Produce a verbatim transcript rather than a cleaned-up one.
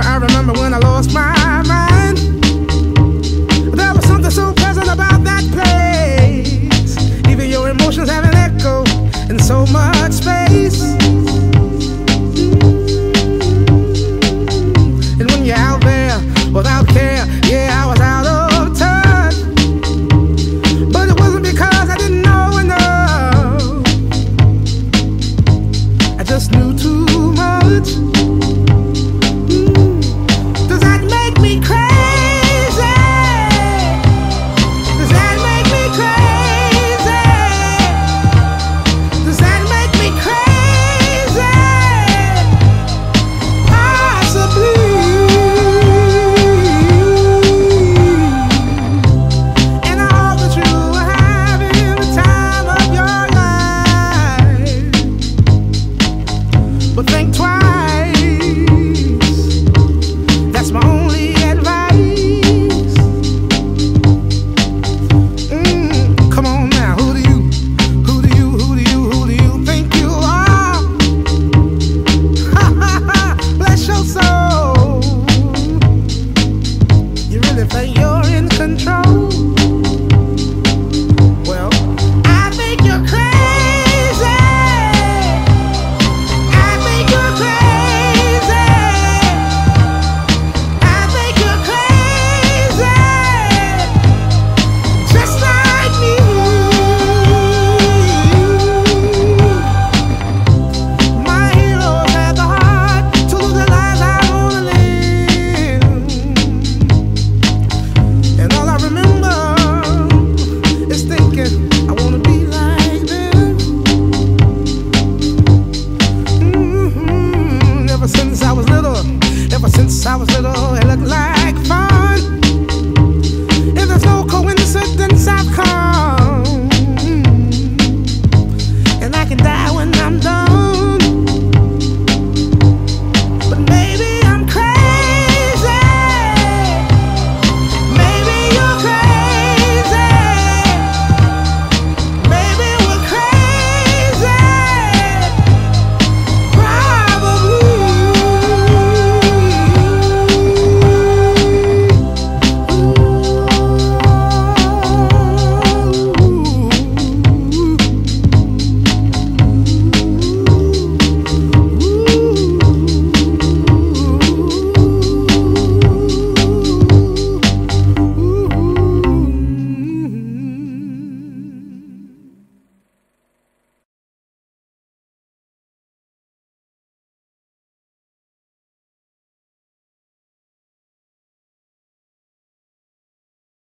remember, I remember when I lost my mind. There was something so pleasant about that place. Even your emotions have an echo in so much space. And when you're out there without care, yeah, I was out of touch, but it wasn't because I didn't know enough. I just knew too much.